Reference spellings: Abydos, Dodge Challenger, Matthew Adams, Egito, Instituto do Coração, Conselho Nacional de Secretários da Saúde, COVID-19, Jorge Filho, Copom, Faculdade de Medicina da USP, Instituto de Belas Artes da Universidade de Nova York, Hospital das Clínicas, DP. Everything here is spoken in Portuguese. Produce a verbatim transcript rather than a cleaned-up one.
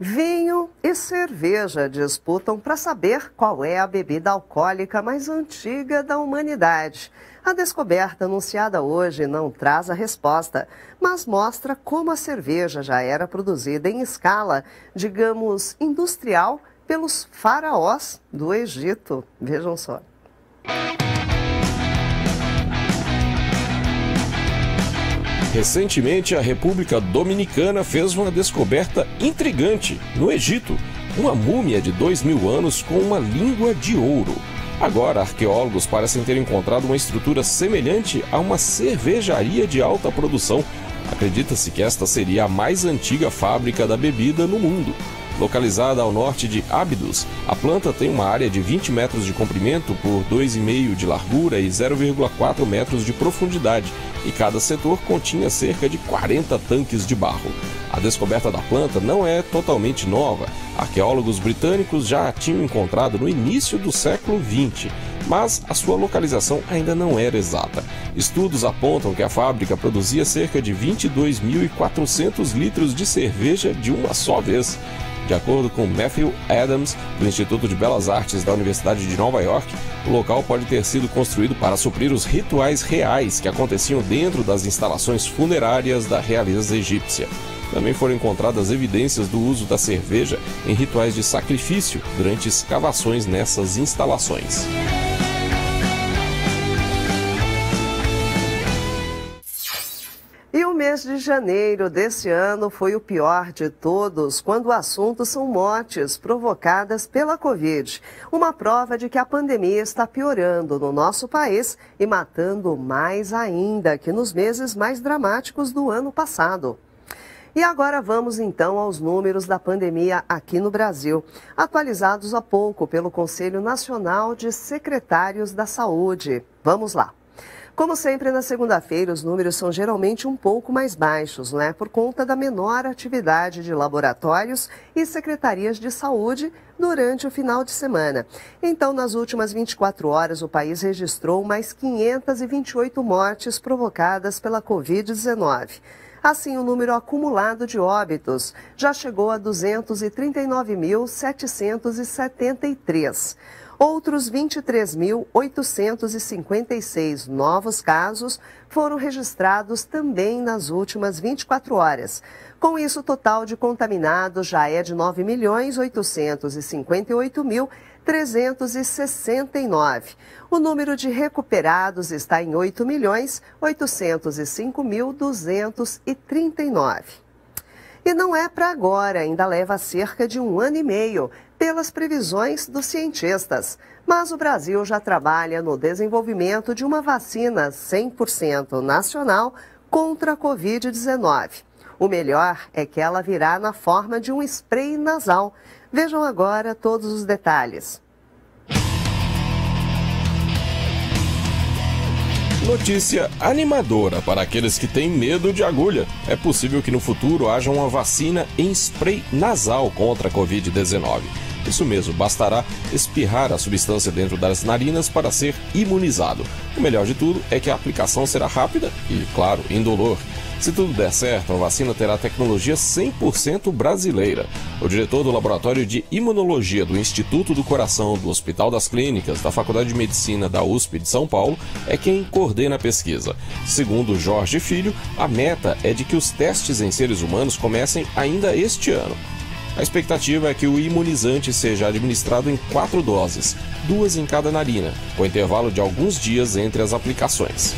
Vinho e cerveja disputam para saber qual é a bebida alcoólica mais antiga da humanidade. A descoberta anunciada hoje não traz a resposta, mas mostra como a cerveja já era produzida em escala, digamos, industrial, pelos faraós do Egito. Vejam só. Recentemente, a República Dominicana fez uma descoberta intrigante no Egito. Uma múmia de dois mil anos com uma língua de ouro. Agora, arqueólogos parecem ter encontrado uma estrutura semelhante a uma cervejaria de alta produção. Acredita-se que esta seria a mais antiga fábrica da bebida no mundo. Localizada ao norte de Abydos, a planta tem uma área de vinte metros de comprimento por dois vírgula cinco de largura e zero vírgula quatro metros de profundidade, e cada setor continha cerca de quarenta tanques de barro. A descoberta da planta não é totalmente nova. Arqueólogos britânicos já a tinham encontrado no início do século vinte, mas a sua localização ainda não era exata. Estudos apontam que a fábrica produzia cerca de vinte e dois mil e quatrocentos litros de cerveja de uma só vez. De acordo com Matthew Adams, do Instituto de Belas Artes da Universidade de Nova York, o local pode ter sido construído para suprir os rituais reais que aconteciam dentro das instalações funerárias da realeza egípcia. Também foram encontradas evidências do uso da cerveja em rituais de sacrifício durante escavações nessas instalações. E o mês de janeiro desse ano foi o pior de todos quando o assunto são mortes provocadas pela Covid. Uma prova de que a pandemia está piorando no nosso país e matando mais ainda que nos meses mais dramáticos do ano passado. E agora vamos então aos números da pandemia aqui no Brasil, atualizados há pouco pelo Conselho Nacional de Secretários da Saúde. Vamos lá. Como sempre, na segunda-feira, os números são geralmente um pouco mais baixos, né? Por conta da menor atividade de laboratórios e secretarias de saúde durante o final de semana. Então, nas últimas vinte e quatro horas, o país registrou mais quinhentas e vinte e oito mortes provocadas pela Covid dezenove. Assim, o número acumulado de óbitos já chegou a duzentos e trinta e nove mil, setecentos e setenta e três. Outros vinte e três mil, oitocentos e cinquenta e seis novos casos foram registrados também nas últimas vinte e quatro horas. Com isso, o total de contaminados já é de nove milhões, oitocentos e cinquenta e oito mil, trezentos e sessenta e nove. O número de recuperados está em oito milhões, oitocentos e cinco mil, duzentos e trinta e nove. E não é para agora, ainda leva cerca de um ano e meio, pelas previsões dos cientistas. Mas o Brasil já trabalha no desenvolvimento de uma vacina cem por cento nacional contra a Covid dezenove. O melhor é que ela virá na forma de um spray nasal. Vejam agora todos os detalhes. Notícia animadora para aqueles que têm medo de agulha. É possível que no futuro haja uma vacina em spray nasal contra a Covid dezenove. Isso mesmo, bastará espirrar a substância dentro das narinas para ser imunizado. O melhor de tudo é que a aplicação será rápida e, claro, indolor. Se tudo der certo, a vacina terá tecnologia cem por cento brasileira. O diretor do Laboratório de Imunologia do Instituto do Coração, do Hospital das Clínicas, da Faculdade de Medicina da U S P de São Paulo, é quem coordena a pesquisa. Segundo Jorge Filho, a meta é de que os testes em seres humanos comecem ainda este ano. A expectativa é que o imunizante seja administrado em quatro doses, duas em cada narina, com intervalo de alguns dias entre as aplicações.